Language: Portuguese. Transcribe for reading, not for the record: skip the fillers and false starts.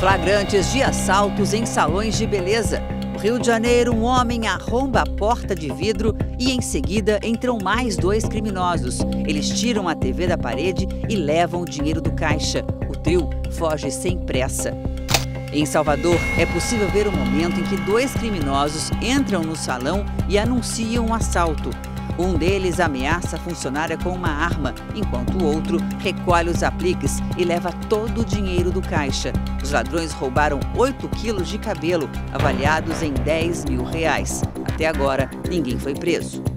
Flagrantes de assaltos em salões de beleza. No Rio de Janeiro, um homem arromba a porta de vidro e, em seguida, entram mais dois criminosos. Eles tiram a TV da parede e levam o dinheiro do caixa. O trio foge sem pressa. Em Salvador, é possível ver o momento em que dois criminosos entram no salão e anunciam um assalto. Um deles ameaça a funcionária com uma arma, enquanto o outro recolhe os apliques e leva todo o dinheiro do caixa. Os ladrões roubaram 8 quilos de cabelo, avaliados em R$10 mil. Até agora, ninguém foi preso.